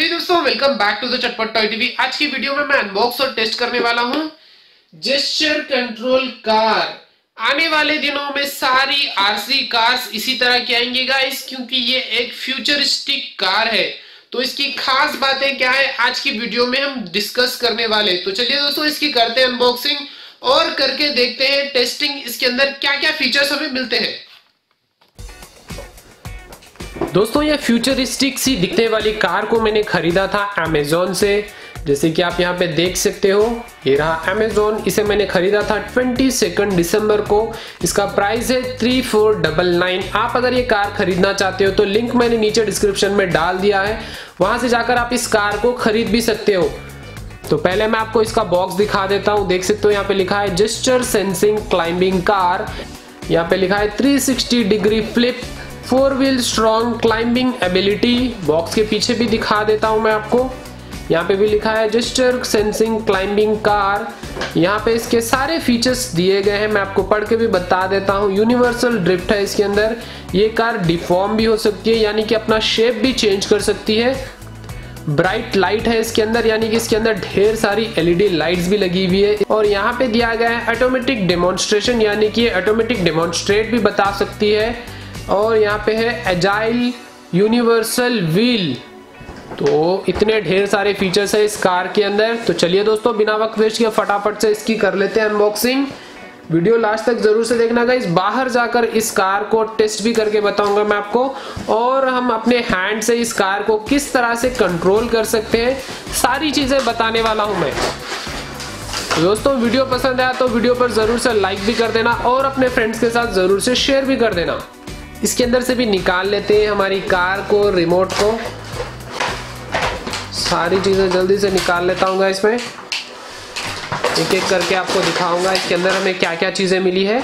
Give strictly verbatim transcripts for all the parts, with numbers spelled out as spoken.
हे दोस्तों, welcome back to the Chatpat toy TV. आज की वीडियो में मैं अनबॉक्स और टेस्ट करने वाला हूं जेस्चर कंट्रोल कार। आने वाले दिनों में सारी आरसी कार्स इसी तरह की आएंगी गाइस, क्योंकि ये एक फ्यूचरिस्टिक कार है। तो इसकी खास बातें क्या है आज की वीडियो में हम डिस्कस करने वाले। तो चलिए दोस्तों, इसकी करते हैं अनबॉक्सिंग और करके देखते हैं टेस्टिंग, इसके अंदर क्या क्या फीचर्स हमें मिलते हैं। दोस्तों, ये फ्यूचरिस्टिक सी दिखने वाली कार को मैंने खरीदा था अमेजोन से। जैसे कि आप यहाँ पे देख सकते हो, ये रहा अमेजोन। इसे मैंने खरीदा था बाईस दिसंबर को। इसका प्राइस है थ्री फोर डबल नाइन। आप अगर ये कार खरीदना चाहते हो तो लिंक मैंने नीचे डिस्क्रिप्शन में डाल दिया है, वहां से जाकर आप इस कार को खरीद भी सकते हो। तो पहले मैं आपको इसका बॉक्स दिखा देता हूँ। देख सकते हो यहाँ पे लिखा है जेस्चर सेंसिंग क्लाइंबिंग कार। यहाँ पे लिखा है three sixty degree flip, four wheel strong climbing ability. Box के पीछे भी दिखा देता हूं मैं आपको, यहाँ पे भी लिखा है जेस्चर सेंसिंग क्लाइंबिंग कार। यहाँ पे इसके सारे फीचर्स दिए गए हैं, मैं आपको पढ़ के भी बता देता हूँ। यूनिवर्सल ड्रिफ्ट है इसके अंदर। ये कार डिफॉर्म भी हो सकती है, यानी कि अपना शेप भी चेंज कर सकती है। ब्राइट लाइट है इसके अंदर, यानी कि इसके अंदर ढेर सारी एलईडी लाइट्स भी लगी हुई है। और यहाँ पे दिया गया है ऑटोमेटिक डेमोन्स्ट्रेशन, यानी कि ऑटोमेटिक डेमोन्स्ट्रेट भी बता सकती है। और यहाँ पे है एजाइल यूनिवर्सल व्हील। तो इतने ढेर सारे फीचर्स है इस कार के अंदर। तो चलिए दोस्तों, बिना वक्त वेस्ट किए फटाफट से इसकी कर लेते हैं अनबॉक्सिंग। वीडियो लास्ट तक जरूर से देखना गाइस। बाहर जाकर इस कार को टेस्ट भी करके बताऊंगा मैं आपको, और हम अपने हैंड से इस कार को किस तरह से कंट्रोल कर सकते हैं, सारी चीज़ें बताने वाला हूँ मैं। दोस्तों, वीडियो पसंद आया तो वीडियो पर ज़रूर से लाइक भी कर देना और अपने फ्रेंड्स के साथ ज़रूर से शेयर भी कर देना। इसके अंदर से भी निकाल लेते हैं हमारी कार को, रिमोट को, सारी चीज़ें जल्दी से निकाल लेता हूँ गाइस। इसमें एक एक करके आपको दिखाऊंगा इसके अंदर हमें क्या क्या चीज़ें मिली है।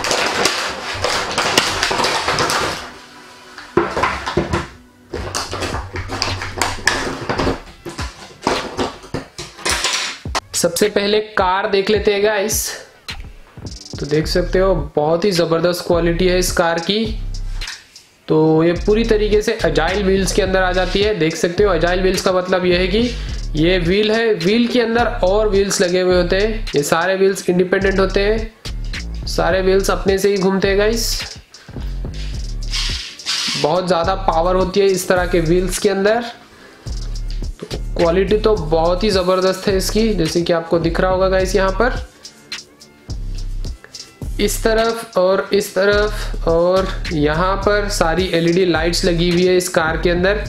सबसे पहले कार देख लेते हैं गाइस। तो देख सकते हो, बहुत ही ज़बरदस्त क्वालिटी है इस कार की। तो ये पूरी तरीके से एजाइल व्हील्स के अंदर आ जाती है। देख सकते हो, एजाइल व्हील्स का मतलब ये है कि ये व्हील है, व्हील के अंदर और व्हील्स लगे हुए होते हैं। ये सारे व्हील्स इंडिपेंडेंट होते हैं, सारे व्हील्स अपने से ही घूमते हैं गाइस। बहुत ज़्यादा पावर होती है इस तरह के व्हील्स के अंदर। तो क्वालिटी तो बहुत ही ज़बरदस्त है इसकी, जैसे कि आपको दिख रहा होगा गाइस। यहाँ पर इस तरफ और इस तरफ और यहाँ पर सारी एलईडी लाइट्स लगी हुई है इस कार के अंदर।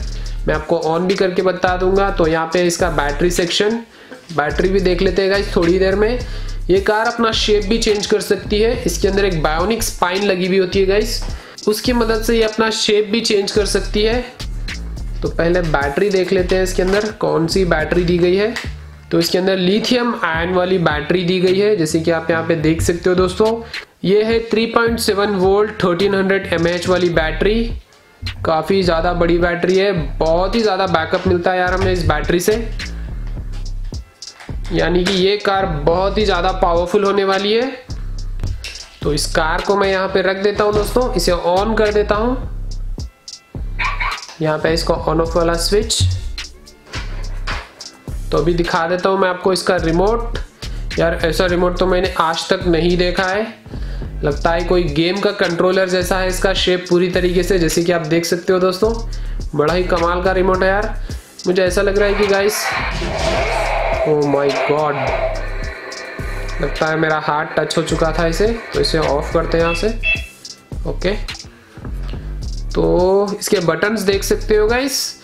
मैं आपको ऑन भी करके बता दूंगा। तो यहाँ पे इसका बैटरी सेक्शन, बैटरी भी देख लेते हैं गाइस थोड़ी देर में। ये कार अपना शेप भी चेंज कर सकती है। इसके अंदर एक बायोनिक स्पाइन लगी हुई होती है गाइस, उसकी मदद से ये अपना शेप भी चेंज कर सकती है। तो पहले बैटरी देख लेते हैं इसके अंदर कौन सी बैटरी दी गई है। तो इसके अंदर लिथियम आयन वाली बैटरी दी गई है, जैसे कि आप यहाँ पे देख सकते हो दोस्तों। ये है three point seven volt thirteen hundred m A h वाली बैटरी। काफ़ी ज़्यादा बड़ी बैटरी है, बहुत ही ज़्यादा बैकअप मिलता है यार हमें इस बैटरी से। यानी कि ये कार बहुत ही ज़्यादा पावरफुल होने वाली है। तो इस कार को मैं यहाँ पे रख देता हूँ दोस्तों, इसे ऑन कर देता हूँ। यहाँ पे इसको ऑन ऑफ वाला स्विच। तो अभी दिखा देता हूँ मैं आपको इसका रिमोट। यार, ऐसा रिमोट तो मैंने आज तक नहीं देखा है। लगता है कोई गेम का कंट्रोलर जैसा है इसका शेप पूरी तरीके से, जैसे कि आप देख सकते हो दोस्तों। बड़ा ही कमाल का रिमोट है यार। मुझे ऐसा लग रहा है कि गाइस, ओह माय गॉड, लगता है मेरा हाथ टच हो चुका था इसे। तो इसे ऑफ करते हैं यहाँ से, ओके। तो इसके बटन्स देख सकते हो गाइस,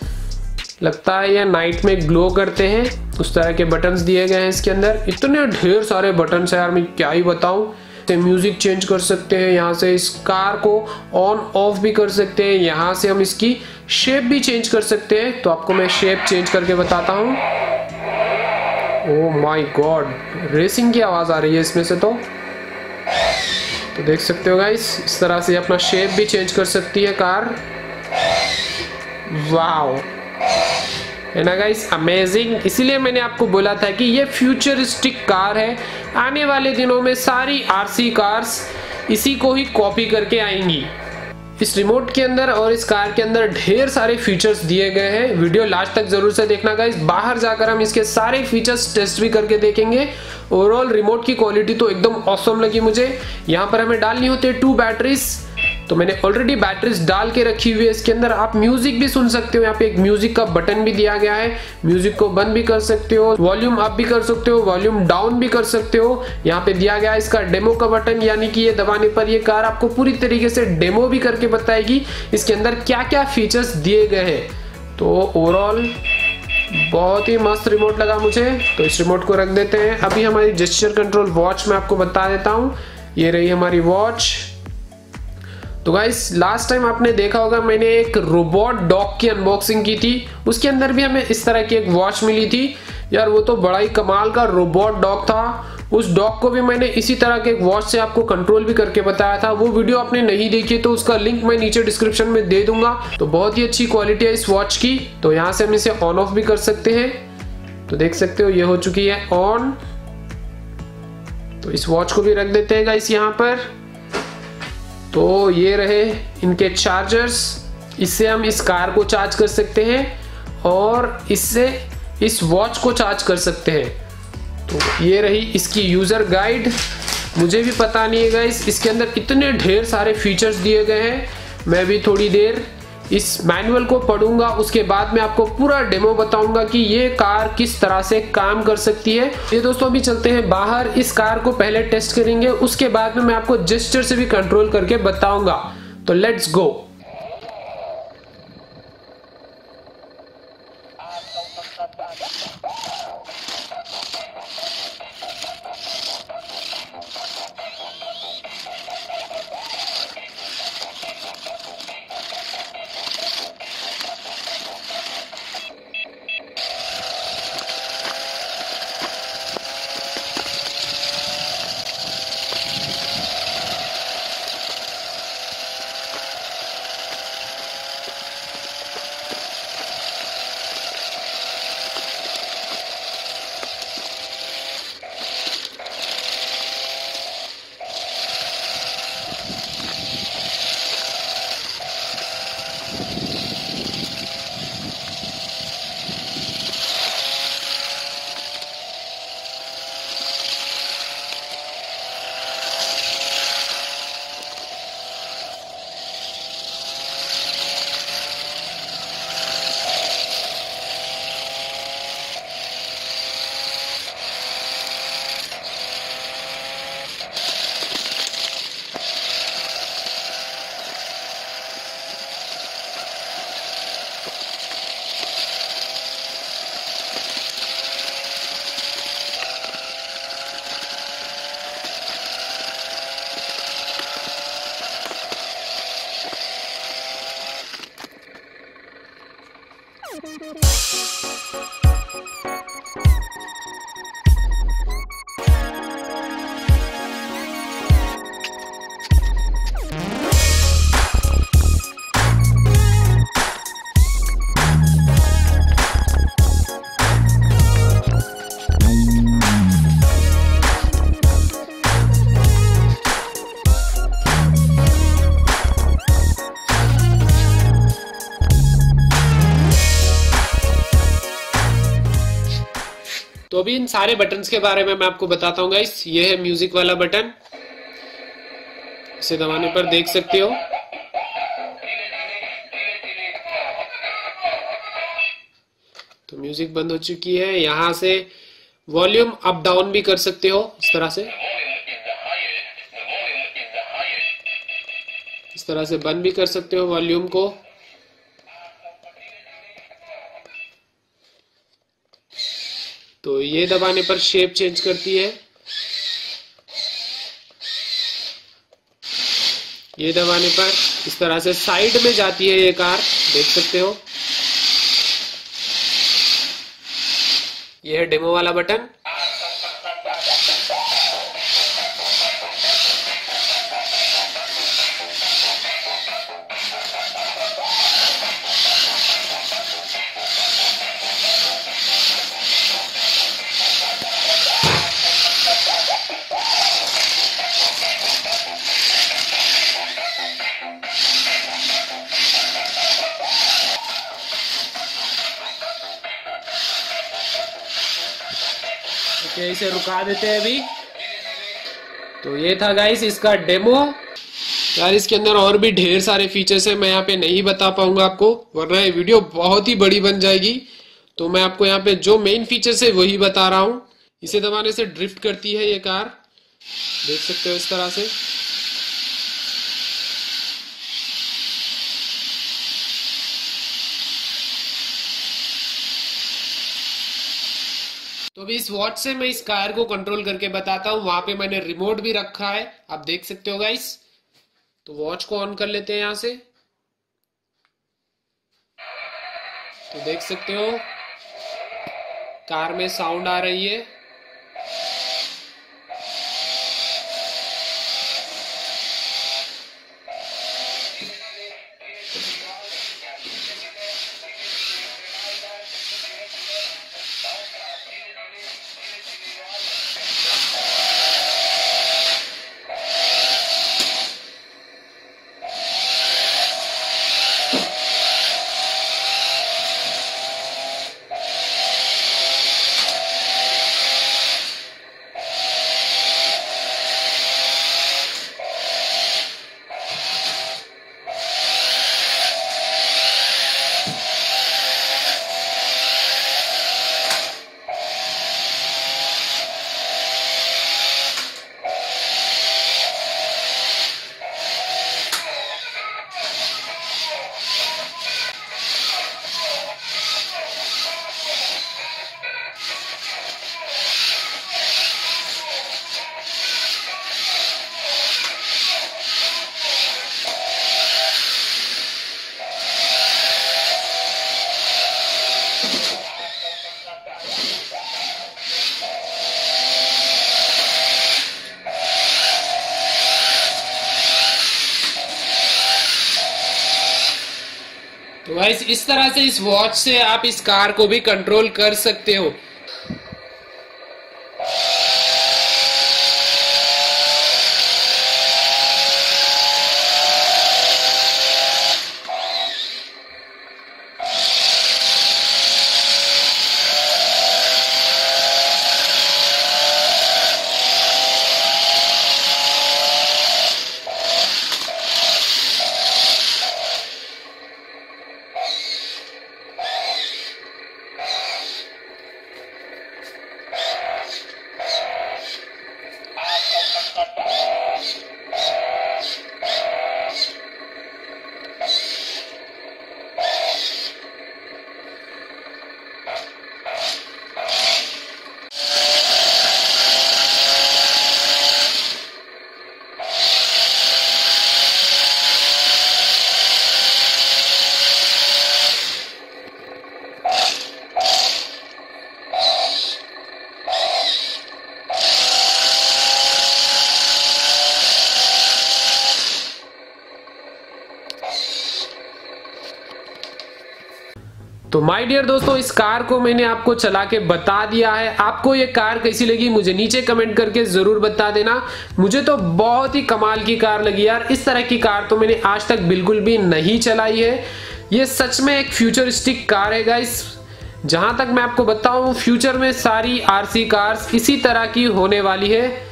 लगता है ये नाइट में ग्लो करते हैं, उस तरह के बटन्स दिए गए हैं इसके अंदर। इतने ढेर सारे बटन्स हैं यार, मैं क्या ही बताऊं। तो म्यूज़िक चेंज कर सकते हैं यहाँ से, इस कार को ऑन ऑफ भी कर सकते हैं। यहाँ से हम इसकी शेप भी चेंज कर सकते हैं। तो आपको मैं शेप चेंज करके बताता हूँ। ओह माय गॉड, रेसिंग की आवाज़ आ रही है इसमें से। तो तो देख सकते हो गाइस, इस तरह से अपना शेप भी चेंज कर सकती है कार। वाओ, है ना गाइस, अमेजिंग। इसीलिए मैंने आपको बोला था कि ये फ्यूचरिस्टिक कार है। आने वाले दिनों में सारी आरसी कार्स इसी को ही कॉपी करके आएंगी। इस रिमोट के अंदर और इस कार के अंदर ढेर सारे फीचर्स दिए गए हैं। वीडियो लास्ट तक जरूर से देखना गाइस। बाहर जाकर हम इसके सारे फीचर्स टेस्ट भी करके देखेंगे। ओवरऑल रिमोट की क्वालिटी तो एकदम ऑसम लगी मुझे। यहाँ पर हमें डालनी होती है टू बैटरीज, तो मैंने ऑलरेडी बैटरीज डाल के रखी हुई है। इसके अंदर आप म्यूजिक भी सुन सकते हो। यहाँ पे एक म्यूजिक का बटन भी दिया गया है, म्यूजिक को बंद भी कर सकते हो, वॉल्यूम अप भी कर सकते हो, वॉल्यूम डाउन भी कर सकते हो। यहाँ पे दिया गया है इसका डेमो का बटन, यानी कि ये दबाने पर ये कार आपको पूरी तरीके से डेमो भी करके बताएगी इसके अंदर क्या क्या फीचर्स दिए गए हैं। तो ओवरऑल बहुत ही मस्त रिमोट लगा मुझे, तो इस रिमोट को रख देते हैं। अभी हमारी जेस्चर कंट्रोल वॉच में आपको बता देता हूँ, ये रही हमारी वॉच। तो गाइस लास्ट टाइम आपने देखा होगा मैंने एक रोबोट डॉग की अनबॉक्सिंग की थी, उसके अंदर भी हमें इस तरह की एक वॉच मिली थी। यार वो तो बड़ा ही कमाल का रोबोट डॉग था। उस डॉग को भी मैंने इसी तरह के एक वॉच से आपको कंट्रोल भी करके बताया था। वो वीडियो आपने नहीं देखी तो उसका लिंक मैं नीचे डिस्क्रिप्शन में दे दूंगा। तो बहुत ही अच्छी क्वालिटी है इस वॉच की। तो यहाँ से हम इसे ऑन ऑफ भी कर सकते हैं। तो देख सकते हो ये हो चुकी है ऑन। तो इस वॉच को भी रख देते हैं गाइस यहाँ पर। तो ये रहे इनके चार्जर्स, इससे हम इस कार को चार्ज कर सकते हैं और इससे इस वॉच को चार्ज कर सकते हैं। तो ये रही इसकी यूज़र गाइड। मुझे भी पता नहीं है गाइस, इसके अंदर इतने ढेर सारे फीचर्स दिए गए हैं। मैं भी थोड़ी देर इस मैनुअल को पढ़ूंगा, उसके बाद मैं आपको पूरा डेमो बताऊंगा कि ये कार किस तरह से काम कर सकती है। ये दोस्तों अभी चलते हैं बाहर, इस कार को पहले टेस्ट करेंगे, उसके बाद में मैं आपको जेस्चर से भी कंट्रोल करके बताऊंगा। तो लेट्स गो। तो अभी इन सारे बटन्स के बारे में मैं आपको बताता हूँ गाइस। ये है म्यूजिक वाला बटन, इसे दबाने पर देख सकते हो तो म्यूजिक बंद हो चुकी है। यहाँ से वॉल्यूम अप डाउन भी कर सकते हो इस तरह से, इस तरह से बंद भी कर सकते हो वॉल्यूम को। तो ये दबाने पर शेप चेंज करती है, ये दबाने पर इस तरह से साइड में जाती है ये कार, देख सकते हो। ये है डेमो वाला बटन। ओके, इसे रुका देते हैं अभी। तो ये था गाइस इसका डेमो। यार इसके अंदर और भी ढेर सारे फीचर्स है, मैं यहाँ पे नहीं बता पाऊंगा आपको, वरना ये वीडियो बहुत ही बड़ी बन जाएगी। तो मैं आपको यहाँ पे जो मेन फीचर्स है वही बता रहा हूँ। इसे दबाने से ड्रिफ्ट करती है ये कार, देख सकते हो इस तरह से। तो अभी इस वॉच से मैं इस कार को कंट्रोल करके बताता हूँ। वहां पे मैंने रिमोट भी रखा है, आप देख सकते हो गाइस। तो वॉच को ऑन कर लेते हैं यहाँ से, तो देख सकते हो कार में साउंड आ रही है। तो गाइस इस तरह से इस वॉच से आप इस कार को भी कंट्रोल कर सकते हो। तो माय डियर दोस्तों, इस कार को मैंने आपको चला के बता दिया है। आपको ये कार कैसी लगी मुझे नीचे कमेंट करके जरूर बता देना। मुझे तो बहुत ही कमाल की कार लगी यार। इस तरह की कार तो मैंने आज तक बिल्कुल भी नहीं चलाई है। ये सच में एक फ्यूचरिस्टिक कार है गाइस। जहां तक मैं आपको बताऊं, फ्यूचर में सारी आरसी कार्स इसी तरह की होने वाली है।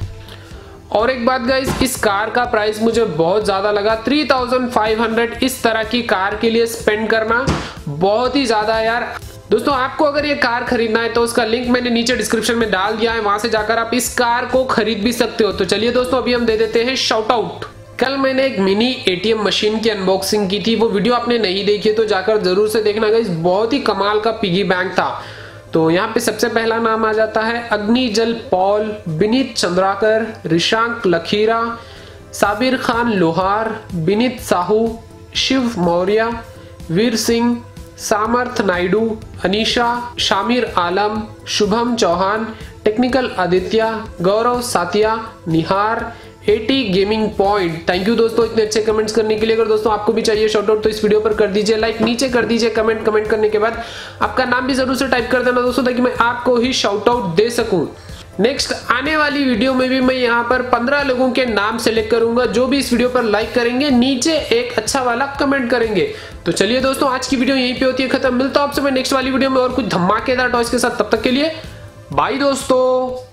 और एक बात गाइस, इस कार का प्राइस मुझे बहुत ज़्यादा लगा। थ्री थाउजेंड फाइव हंड्रेड इस तरह की कार के लिए स्पेंड करना बहुत ही ज़्यादा है यार। दोस्तों आपको अगर ये कार खरीदना है तो उसका लिंक मैंने नीचे डिस्क्रिप्शन में डाल दिया है, वहां से जाकर आप इस कार को खरीद भी सकते हो। तो चलिए दोस्तों, अभी हम दे देते हैं शाउट आउट। कल मैंने एक मिनी एटीएम मशीन की अनबॉक्सिंग की थी, वो वीडियो आपने नहीं देखी है तो जाकर जरूर से देखना गाइस। बहुत ही कमाल का पिगी बैंक था। तो यहाँ पे सबसे पहला नाम आ जाता है Agnijal Paul, Vineet Chandrakar, Rishank Lakhira, Sabir Khan Lohar, Vineet Sahu, Shiv Maurya, Veer Singh, Samarth Naidu, Anisha, Shamir Alam, Shubham Chauhan, technical Aditya, Gaurav Satiya, Nihar, AT gaming point. Thank you दोस्तों इतने अच्छे कमेंट्स करने के लिए। अगर दोस्तों आपको भी चाहिए शॉर्ट आउट तो इस वीडियो पर कर दीजिए लाइक, नीचे कर दीजिए कमेंट। कमेंट करने के बाद आपका नाम भी जरूर से टाइप कर देना दोस्तों, ताकि मैं आपको ही शॉर्ट आउट दे सकूं। नेक्स्ट आने वाली वीडियो में भी मैं यहाँ पर पंद्रह लोगों के नाम सेलेक्ट करूंगा, जो भी इस वीडियो पर लाइक करेंगे, नीचे एक अच्छा वाला कमेंट करेंगे। तो चलिए दोस्तों, आज की वीडियो यहीं पे होती है खत्म। मिलता हूं आपसे मैं नेक्स्ट वाली वीडियो में और कुछ धमाकेदार टॉयज के साथ। तब तक के लिए बाय दोस्तों।